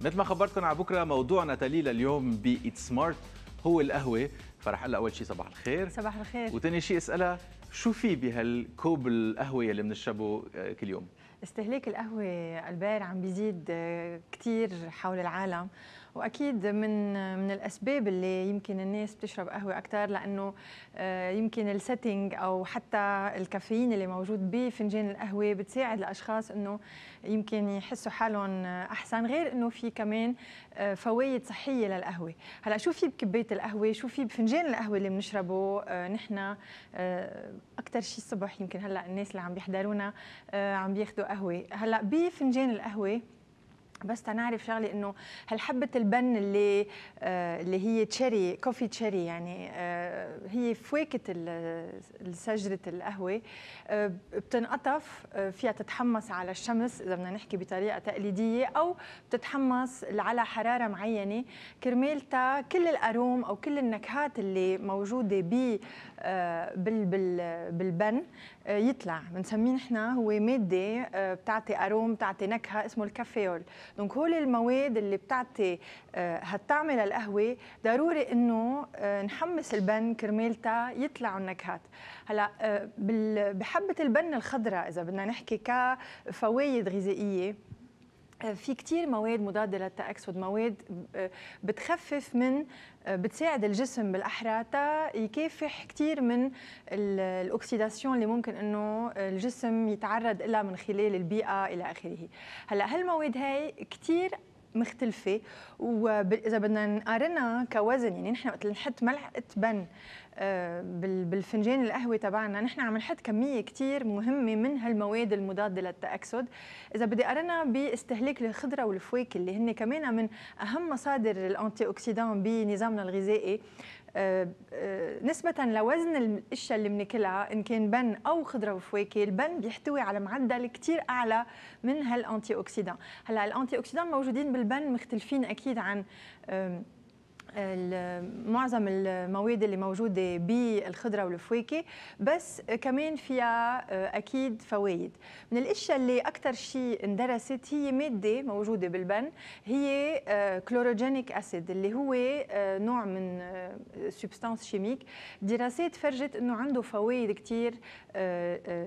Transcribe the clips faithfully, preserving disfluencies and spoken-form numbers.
مثل ما خبرتكم على بكره موضوعنا تالي لليوم بإيت سمارت هو القهوه. فرح اقول اول شيء صباح الخير. صباح الخير. وثاني شيء اسالها شو في بهالكوب القهوه اللي بنشربه كل يوم؟ استهلاك القهوه البار عم بيزيد كثير حول العالم، واكيد من من الاسباب اللي يمكن الناس بتشرب قهوه اكثر، لانه يمكن السيتنج او حتى الكافيين اللي موجود بفنجان القهوه بتساعد الاشخاص انه يمكن يحسوا حالهم احسن، غير انه في كمان فوائد صحيه للقهوه. هلا شو في بكبايه القهوه، شو في بفنجان القهوه اللي بنشربه نحن اكثر شيء الصبح؟ يمكن هلا الناس اللي عم بيحضرونا عم بياخذوا قهوه. هلا بفنجان القهوه بس تنعرف شغلي انه هالحبه البن اللي آه اللي هي تشيري كوفي، تشيري يعني آه هي فواكه شجره القهوه، آه بتنقطف، آه فيها تتحمص على الشمس اذا بدنا نحكي بطريقه تقليديه، او بتتحمص على حراره معينه كرمال تا كل الاروم او كل النكهات اللي موجوده ب آه بال بال بالبن آه يطلع. بنسميه نحن هو ماده آه بتعطي اروم، بتعطي نكهه، اسمه الكافيول. دونك هول المواد اللي بتعطي هالطعمه للقهوه ضروري انه نحمس البن كرمال تا يطلعوا النكهات. هلا بحبه البن الخضراء اذا بدنا نحكي كفوائد غذائيه، في كثير مواد مضاده للتأكسد، مواد بتخفف من بتساعد الجسم بالاحرى تا يكافح كثير من الاكسيداسيون اللي ممكن انه الجسم يتعرض لها من خلال البيئه الى اخره. هلا هالمواد هاي كثير مختلفه، واذا بدنا نقارنها كوزن يعني نحن وقت نحط ملعقه بن بالفنجان القهوه تبعنا نحن عم نحط كميه كثير مهمه من هالمواد المضاده للتاكسد. اذا بدي اقارنها باستهلاك الخضره والفواكه اللي هن كمان من اهم مصادر الانتي اوكسيدان بنظامنا الغذائي، نسبة لوزن الاشياء اللي بناكلها ان كان بن او خضره وفواكه، البن بيحتوي على معدل كثير اعلى من هالانتي اوكسيدان. هلا الانتي اوكسيدان موجودين بالبن مختلفين اكيد عن معظم المواد اللي موجوده بالخضره والفواكه، بس كمان فيها اكيد فوائد. من الاشياء اللي اكثر شيء اندرست هي ماده موجوده بالبن هي كلوروجينيك اسيد اللي هو نوع من سبستانس شيميك. دراسات فرجت انه عنده فوائد كثير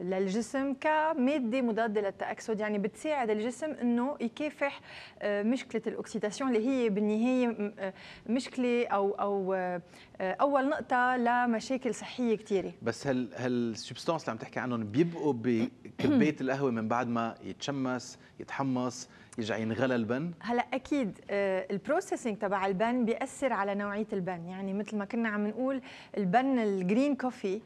للجسم كماده مضاده للتاكسد، يعني بتساعد الجسم انه يكافح مشكله الاكسيداسيون اللي هي بالنهايه مشكله أو أو أول نقطة لمشاكل صحية كثيرة. بس هل هالسبستانس اللي عم تحكي عنهم بيبقوا بكباية القهوة من بعد ما يتشمس، يتحمص، يرجع ينغلى البن؟ هلا اكيد البروسيسنج تبع البن بياثر على نوعيه البن، يعني مثل ما كنا عم نقول البن الجرين كوفي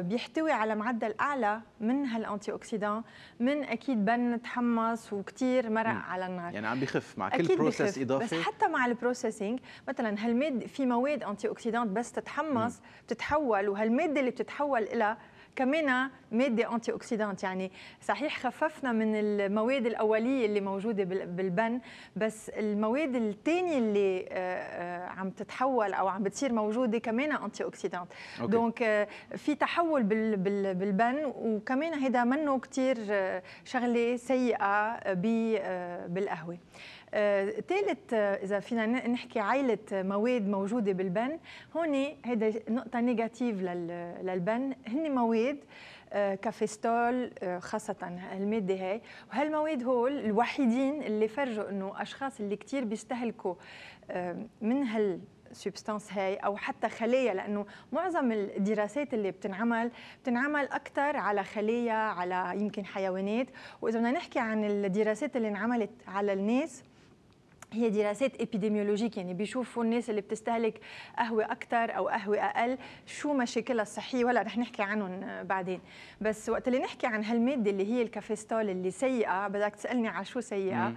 بيحتوي على معدل اعلى من هالانتي اوكسيدان من اكيد بن تحمص وكثير مرق مم. على النار، يعني عم بخف مع كل بروسيس اضافي. بس حتى مع البروسيسنج مثلا هالماده في مواد انتي اوكسيدان بس تتحمص مم. بتتحول، وهالماده اللي بتتحول إلى كمان ماده انتي اوكسيدانت، يعني صحيح خففنا من المواد الاوليه اللي موجوده بالبن، بس المواد الثانيه اللي عم تتحول او عم بتصير موجوده كمان انتي اوكسيدانت. دونك في تحول بالبن، وكمان هيدا منه كثير شغله سيئه بالقهوه. ثالث اذا فينا نحكي عائله مواد موجوده بالبن، هون هيدا نقطه نيجاتيف للبن، هن مواد كافيستول خاصة هالمادة هاي، وهالمواد هول الوحيدين اللي فرجوا انه اشخاص اللي كثير بيستهلكوا من هال سبستانس هاي او حتى خلايا، لانه معظم الدراسات اللي بتنعمل بتنعمل اكثر على خلايا، على يمكن حيوانات، واذا بدنا نحكي عن الدراسات اللي انعملت على الناس هي دراسات ابيديميولوجيك، يعني بيشوفوا الناس اللي بتستهلك قهوه اكثر او قهوه اقل شو مشاكلها الصحيه، ولا رح نحكي عنهم بعدين. بس وقت اللي نحكي عن هالماده اللي هي الكافيستول اللي سيئه، بدك تسالني على شو سيئه؟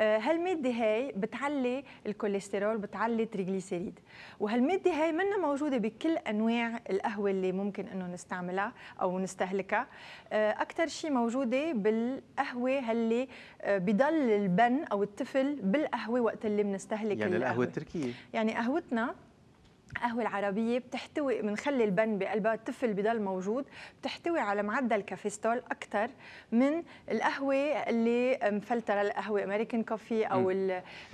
هالماده هاي بتعلي الكوليسترول، بتعلي التريغليسيريد، وهالماده هاي منها موجوده بكل انواع القهوه اللي ممكن انه نستعملها او نستهلكها. اكثر شيء موجوده بالقهوه اللي بضل البن او التفل بالقهوه وقت اللي بنستهلك يعني القهوه التركيه، يعني قهوتنا القهوة العربية بتحتوي، بنخلي البن بقلبها، التفل بضل موجود، بتحتوي على معدل كافيستول أكثر من القهوة اللي مفلترة، القهوة أمريكان كوفي أو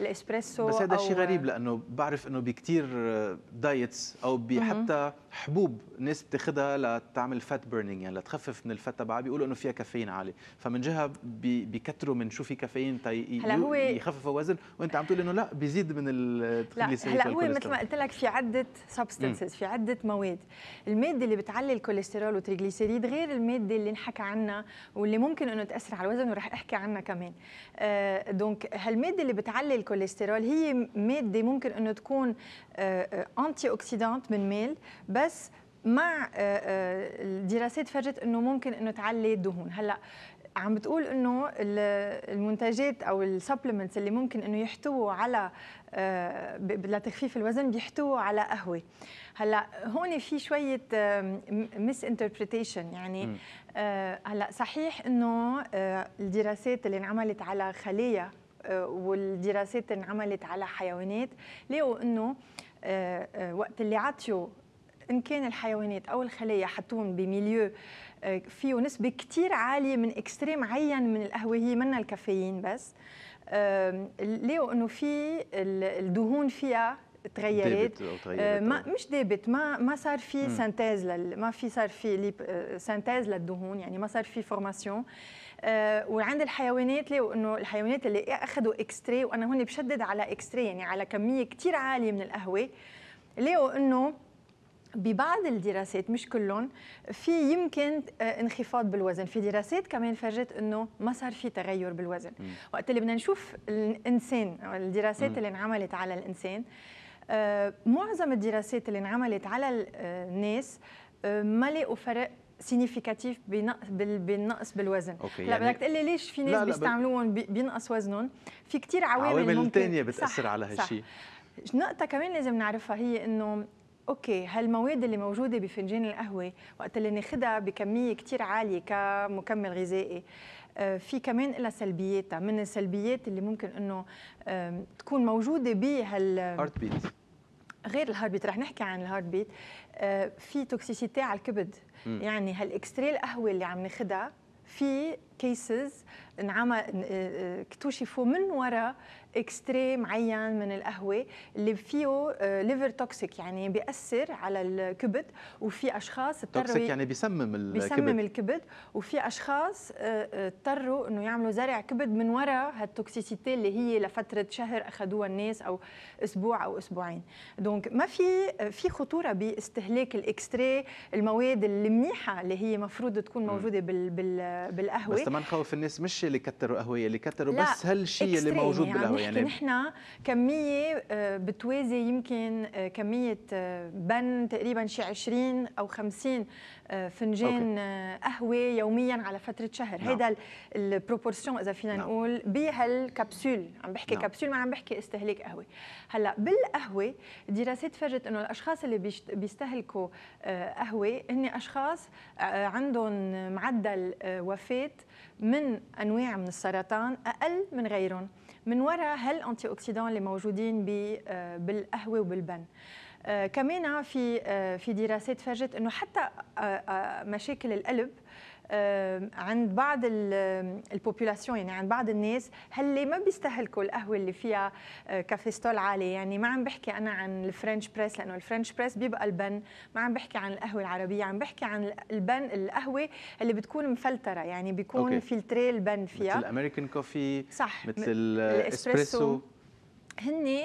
الإسبريسو. بس هذا الشيء غريب، لأنه بعرف أنه بكثير دايتس أو بحتى حبوب ناس بتاخذها لتعمل فات بيرنينج، يعني لتخفف من الفات تبعها، بيقولوا أنه فيها كافيين عالي، فمن جهة بيكتروا من شو في كافيين يخففوا وزن، وأنت عم تقول أنه لا بيزيد من التخليص. هلا هو مثل ما قلت لك في عدة سبستنسز، في عدة مواد، المادة اللي بتعلي الكوليسترول وتريغليسيريد غير المادة اللي انحكى عنها واللي ممكن انه تأثر على الوزن ورح احكي عنها كمان. آه دونك هالمادة اللي بتعلي الكوليسترول هي مادة ممكن انه تكون آه انتي اوكسيدانت من ميل، بس مع الدراسات آه فرجت انه ممكن انه تعلي الدهون. هلا عم بتقول انه المنتجات او السبلمنتس اللي ممكن انه يحتووا على لتخفيف الوزن بيحتووا على قهوه. هلا هون في شويه ميس انتربريتيشن، يعني هلا صحيح انه الدراسات اللي انعملت على خلايا والدراسات اللي انعملت على حيوانات لقوا انه وقت اللي عطيوا ان كان الحيوانات او الخلايا حطوهم بميليو فيه نسبة كتير عالية من اكستريم عين من القهوة، هي منها الكافيين بس، لقوا انه في الدهون فيها تغيرت، ما مش دابت، ما ما صار في سنتاز لل... ما في صار في سنتاز للدهون، يعني ما صار في فورماسيون. آه وعند الحيوانات لقوا انه الحيوانات اللي اخذوا اكستري، وانا هون بشدد على اكستري يعني على كمية كتير عالية من القهوة، لقوا انه ببعض الدراسات مش كلهم في يمكن انخفاض بالوزن، في دراسات كمان فرجت انه ما صار في تغير بالوزن. م. وقت اللي بدنا نشوف الانسان، الدراسات م. اللي انعملت على الانسان، آه معظم الدراسات اللي انعملت على الناس آه ما لقوا فرق سينيفيكاتيف بالنقص بالوزن. هلا بدك تقول لي ليش في ناس بيستعملوهم بينقص وزنهم؟ في كثير عوامل، عوامل ثانيه بتاثر صح على هالشيء. نقطه كمان لازم نعرفها هي انه اوكي هالمواد اللي موجوده بفنجان القهوه وقت اللي ناخذها بكميه كثير عاليه كمكمل غذائي، في كمان لها سلبياتها. من السلبيات اللي ممكن انه تكون موجوده بهال هارت بيت، غير الهارت بيت رح نحكي عن الهارت بيت، في توكسيسيتي على الكبد. م. يعني هالاكستري القهوه اللي عم ناخذها في كيسز انعمل اكتشفوا من وراء اكستري معين من القهوه اللي فيه ليفر توكسيك، يعني بياثر على الكبد، وفي اشخاص اضطروا توكسيك يعني بيسمم الكبد، بيسمم الكبد، وفي اشخاص اضطروا انه يعملوا زرع كبد من وراء هالتوكسيسيتي اللي هي لفتره شهر اخذوها الناس او اسبوع او اسبوعين. دونك ما في في خطوره باستهلاك الاكستري، المواد المنيحه اللي هي مفروض تكون موجوده بال بال بالقهوه. بس ما نخوف الناس، مش اللي كتروا قهوه، اللي كتروا بس هالشيء اللي موجود يعني بالقهوه. يعني نحن كميه بتوازي يمكن كميه بن تقريبا شي عشرين او خمسين فنجان أوكي. قهوه يوميا على فتره شهر. نعم. هيدا البروبورسيون اذا فينا نعم. نقول بهالكبسول، عم بحكي نعم. كبسول، ما عم بحكي استهلاك قهوه. هلا بالقهوه دراسات فرجت انه الاشخاص اللي بيستهلكوا قهوه هن اشخاص عندهم معدل وفاه من انواع من السرطان اقل من غيرهم من وراء هالانتي اوكسيدان اللي موجودين بالقهوه وبالبن. آه كمان في آه في دراسات فرجت انه حتى آه آه مشاكل القلب آه عند بعض البوبولاسيون، يعني عند بعض الناس هاللي ما بيستهلكوا القهوه اللي فيها آه كافيستول عالي، يعني ما عم بحكي انا عن الفرنش بريس لانه الفرنش بريس بيبقى البن، ما عم بحكي عن القهوه العربيه، عم بحكي عن البن القهوه اللي بتكون مفلتره، يعني بيكون فلتري البن فيها مثل الامريكان كوفي، صح، مثل الاسبريسو. هن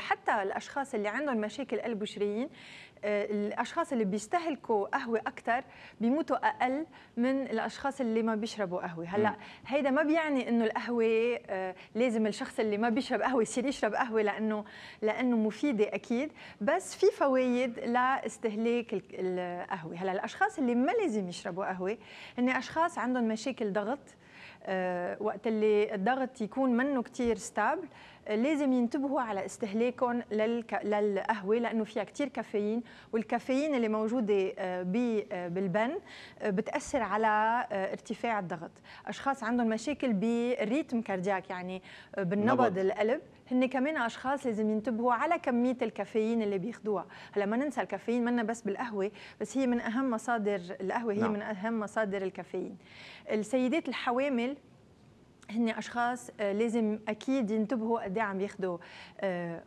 حتى الاشخاص اللي عندهم مشاكل قلب وشريين، الاشخاص اللي بيستهلكوا قهوه اكثر بيموتوا اقل من الاشخاص اللي ما بيشربوا قهوه. هلا هيدا ما بيعني انه القهوه لازم الشخص اللي ما بيشرب قهوه يصير يشرب قهوه لانه لانه مفيده اكيد، بس في فوائد لاستهلاك القهوه. هلا الاشخاص اللي ما لازم يشربوا قهوه هن اشخاص عندهم مشاكل ضغط، وقت اللي الضغط يكون منه كثير ستابل لازم ينتبهوا على استهلاكهم للقهوه لانه فيها كثير كافيين، والكافيين اللي موجوده بالبن بتاثر على ارتفاع الضغط. اشخاص عندهم مشاكل بالريتم كاردياك يعني بالنبض القلب، هن كمان اشخاص لازم ينتبهوا على كميه الكافيين اللي بياخدوها. هلا ما ننسى الكافيين منا بس بالقهوه، بس هي من اهم مصادر القهوه، هي نعم. من اهم مصادر الكافيين. السيدات الحوامل هن اشخاص لازم اكيد ينتبهوا قد ايه عم ياخذوا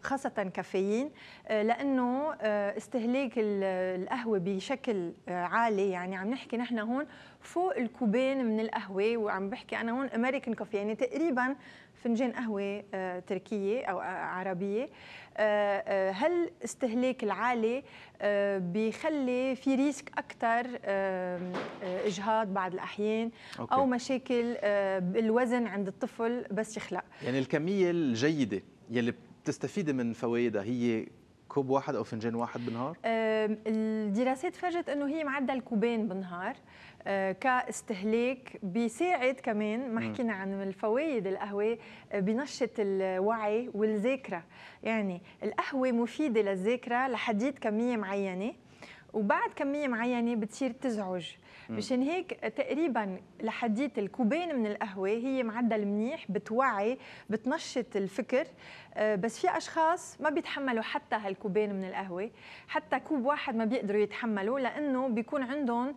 خاصه كافيين، لانه استهلاك القهوه بشكل عالي، يعني عم نحكي نحن هون فوق الكوبين من القهوه، وعم بحكي انا هون امريكان كوفي يعني تقريبا فنجان قهوه تركيه او عربيه. هل استهلاك العالي بيخلي في ريسك اكثر اجهاض بعض الاحيان او مشاكل بالوزن عند الطفل بس يخلق؟ يعني الكميه الجيده يلي بتستفيدي من فوائدها هي كوب واحد او فنجان واحد بالنهار؟ الدراسات فرجت انه هي معدل كوبين بالنهار كاستهلاك، بيساعد كمان ما حكينا عن الفوائد. القهوه بنشط الوعي والذاكره، يعني القهوه مفيده للذاكره لحديد كميه معينه، وبعد كميه معينه بتصير تزعج. مشان هيك تقريبا لحديت الكوبين من القهوه هي معدل منيح، بتوعي بتنشط الفكر. بس في اشخاص ما بيتحملوا حتى هالكوبين من القهوه، حتى كوب واحد ما بيقدروا يتحملوا، لانه بيكون عندهم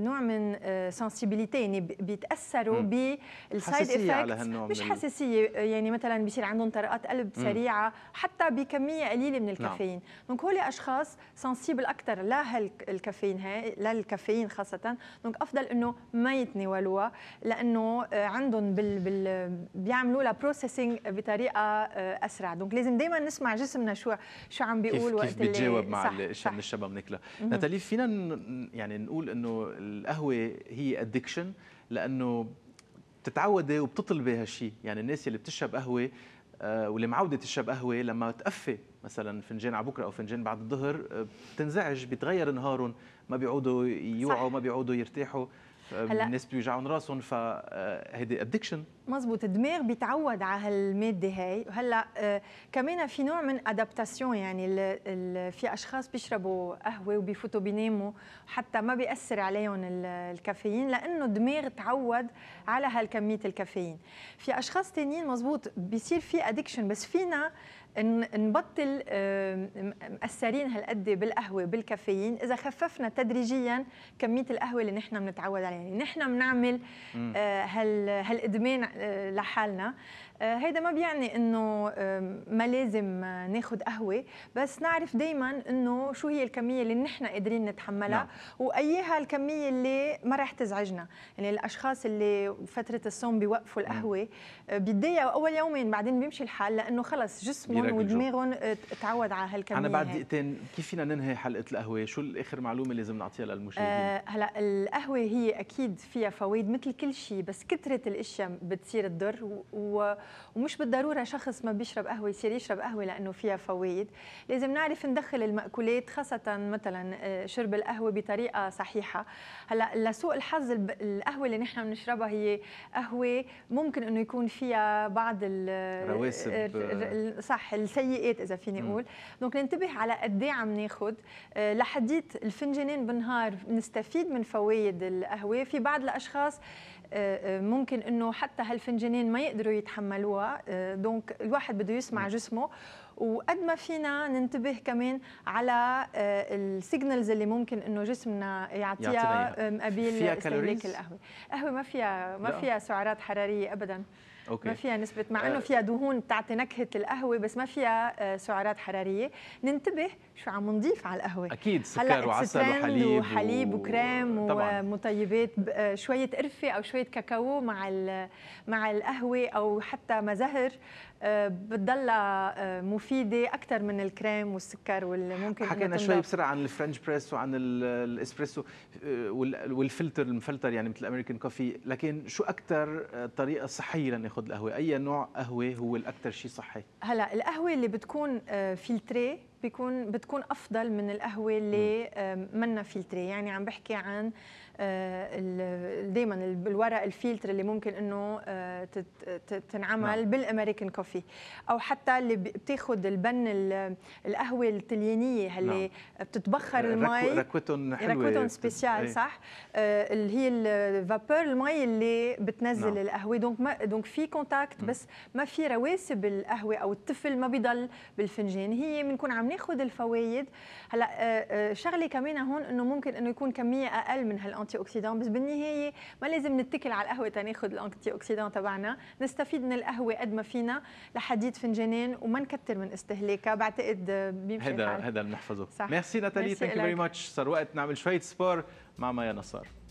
نوع من سنسيبيليتي، يعني بيتاثروا بالسايد افكت، مش حساسيه يعني مثلا بيصير عندهم طرقات قلب سريعه حتى بكميه قليله من الكافيين. دونك هول اشخاص سنسيبل اكثر لهالكافيين هاي للكافيين خاصه، دونك افضل انه ما يتناولوها، لانه عندهم بال, بال... بيعملوا لها بروسيسنج بطريقه اسرع. دونك لازم دائما نسمع جسمنا شو شو عم بيقول، كيف وقت كيف بيتجاوب مع الاشياء اللي الشباب بناكلها. نتالي، فينا يعني نقول انه القهوه هي ادكشن لانه بتتعودي وبتطلبي هالشيء، يعني الناس اللي بتشرب قهوه واللي معوده تشرب قهوه لما تقفي مثلا فنجان على بكره او فنجان بعد الظهر بتنزعج، بيتغير نهارهم، ما بيقعدوا يوعوا، ما بيقعدوا يرتاحوا، الناس بيوجعون راسهم، فهيدي ادكشن. مزبوط، الدماغ بيتعود على هالماده هاي. هلا آه كمان في نوع من ادابتاسيون، يعني ال ال في اشخاص بيشربوا قهوه وبيفوتوا بيناموا حتى ما بياثر عليهم الكافيين، لانه الدماغ تعود على هالكميه الكافيين. في اشخاص ثانيين مزبوط بيصير في ادكشن، بس فينا نبطل مأثرين هالقد بالقهوه بالكافيين اذا خففنا تدريجيا كميه القهوه اللي نحن بنتعود عليها. يعني نحن بنعمل آه هال هالادمان لحالنا، هيدا ما بيعني انه ما لازم ناخذ قهوه، بس نعرف دائما انه شو هي الكميه اللي نحن قادرين نتحملها واياها الكميه اللي ما راح تزعجنا. يعني الاشخاص اللي فتره الصوم بيوقفوا القهوه بيتضايقوا اول يومين، بعدين بيمشي الحال لانه خلص جسمهم ودماغهم تعود على هالكميه. انا بعد دقيقتين كيف فينا ننهي حلقه القهوه؟ شو اخر معلومه لازم نعطيها للمشاهدين؟ أه هلا القهوه هي اكيد فيها فوائد مثل كل شيء، بس كثره الاشياء بتصير تضر، و ومش بالضروره شخص ما بيشرب قهوه يصير يشرب قهوه لانه فيها فوائد. لازم نعرف ندخل المأكولات خاصه مثلا شرب القهوه بطريقه صحيحه. هلا لسوء الحظ القهوه اللي نحن بنشربها هي قهوه ممكن انه يكون فيها بعض الرواسب، صح، السيئات اذا فيني اقول. دونك ننتبه على قد ايه عم ناخذ. لحديت الفنجانين بالنهار نستفيد من فوائد القهوه. في بعض الاشخاص ممكن انه حتى هالفنجانين ما يقدروا يتحملوها، دونك الواحد بده يسمع جسمه، وقد ما فينا ننتبه كمان على السيجنالز اللي ممكن انه جسمنا يعطيها مقابل استهلاك القهوه. القهوه ما فيها ما فيها سعرات حراريه ابدا. أوكي. ما فيها نسبة، مع أنه فيها دهون بتعطي نكهة القهوة، بس ما فيها سعرات حرارية. ننتبه شو عم نضيف على القهوة. أكيد سكر وعسل وحليب وحليب وكريم ومطيبات، شوية قرفة أو شوية كاكاو مع مع القهوة أو حتى مزهر، بتضلها مفيدة أكثر من الكريم والسكر واللي ممكن. حكينا شوي بسرعة عن الفرنش بريس وعن الإسبريسو والفلتر المفلتر يعني مثل الأمريكان كوفي، لكن شو أكثر طريقة صحية لناخذ خذ القهوه؟ اي نوع قهوه هو الاكثر شيء صحي؟ هلا القهوه اللي بتكون فلتري بيكون بتكون افضل من القهوه اللي منا فلتري، يعني عم بحكي عن دائما الورق الفلتر اللي ممكن انه تنعمل بالامريكان كوفي، او حتى اللي بتاخذ البن القهوه الطليانيه اللي بتتبخر المي، ركوتهم حلوه، ركوتهم سبيسيال صح، اللي هي الفابور المي اللي بتنزل القهوه، دونك ما دونك في كونتاكت بس ما في رواسب القهوه او التفل ما بيضل بالفنجان، هي بنكون عم ناخذ الفوائد. هلا شغله كمان هون انه ممكن انه يكون كميه اقل من هالانتي اوكسيدان، بس بالنهايه ما لازم نتكل على القهوه تناخذ الانتي اوكسيدان تبعنا، نستفيد من القهوه قد ما فينا لحديت فنجانين وما نكثر من استهلاكها، بعتقد بيمشي الحال. هذا هذا بنحفظه. ميرسي نتالي، ثانك يو فيري ماتش. صار وقت نعمل شويه سبور مع مايا نصار.